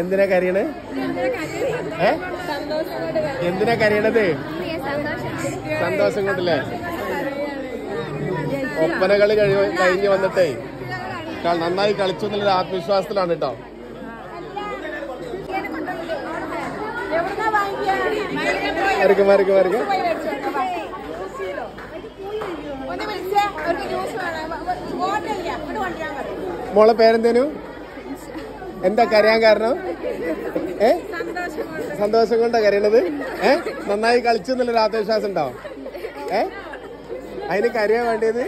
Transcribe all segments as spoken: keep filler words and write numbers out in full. എന്തിനാ കരയണേ? എന്തിനാ കരയണത്? സന്തോഷം കൊണ്ടല്ലേ? ഒപ്പന കളി കഴിഞ്ഞ് വന്നിട്ടേ നന്നായി കളിച്ചു എന്നുള്ളൊരു ആത്മവിശ്വാസത്തിലാണ് കേട്ടോ. മോളെ പേരെന്തേനു? എന്താ കരയാൻ കാരണം? ഏ സന്തോഷം കൊണ്ടാ കരയണത്? ഏ നന്നായി കളിച്ചു എന്നുള്ളൊരു ആത്മവിശ്വാസം ഉണ്ടാവും. ഏ അതിന് കരയാൻ വേണ്ടിയത്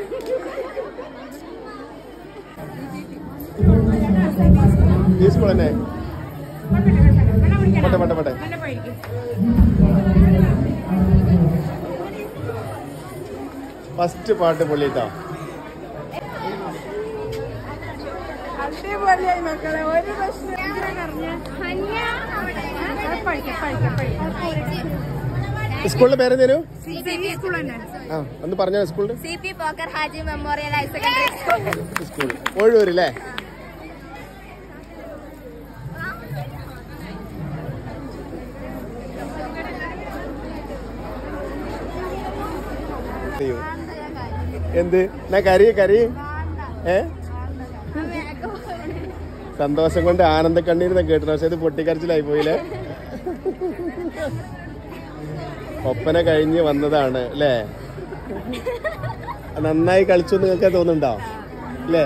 ഈ സ്കൂൾ തന്നെ. പട്ടെ പട്ടെ പട്ടെ ഫസ്റ്റ് പാട്ട് പൊള്ളിട്ടോ. സ്കൂളിന്റെ പേരെന്തേനു? ആ ഒന്ന് പറഞ്ഞോ. സ്കൂളിൽ സ്കൂൾ ഒഴൂരല്ലേ? എന്ത് ഞാൻ കരയേ കരയേ ഏ സന്തോഷം കൊണ്ട് ആനന്ദ കണ്ണീരുന്ന കേട്ടു. പക്ഷെ ഇത് പൊട്ടിക്കരച്ചിലായി പോയില്ലേ? ഒപ്പന കഴിഞ്ഞ് വന്നതാണ് അല്ലേ? നന്നായി കളിച്ചു നിങ്ങൾക്ക് തോന്നുന്നുണ്ടോ? അല്ലേ?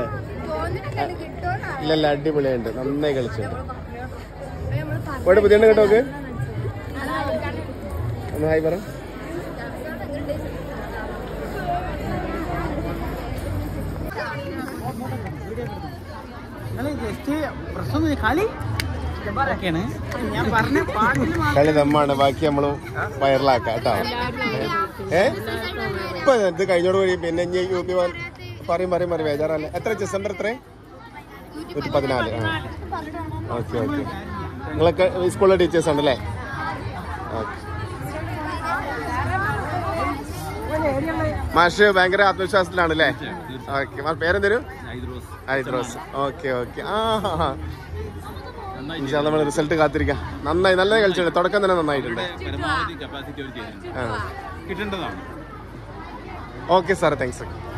ഇല്ലല്ല അടിപൊളിയായിട്ട് നന്നായി കളിച്ചിട്ട് ഇവിടെ പുതിയുണ്ട് കേട്ടോ. ഒന്ന് ഹായ് പറ. കളി നമ്മാണ് ബാക്കി നമ്മള് വൈറലാക്കാം കേട്ടോ. ഏ ഇപ്പൊ ഇത് കഴിഞ്ഞോട് കൂടി പിന്നെ യു പി പറയും പറയും പറയും ബേജാറല്ലേ. എത്ര ഡിസംബർ എത്ര? നൂറ്റി പതിനാല്. Okay okay. നിങ്ങളൊക്കെ സ്കൂളിലെ ടീച്ചേഴ്സ് ഉണ്ടല്ലേ? മാഷ് ഭയങ്കര ആത്മവിശ്വാസത്തിലാണല്ലേ? ഓക്കെ. പേരെന്തേരും? ഐദ്രോസ്. Okay okay. ആ നമ്മൾ റിസൾട്ട് കാത്തിരിക്കാം. നന്നായി നല്ല കളിച്ചിട്ട് തുടക്കം തന്നെ നന്നായിട്ടുണ്ട്. Okay sir thanks.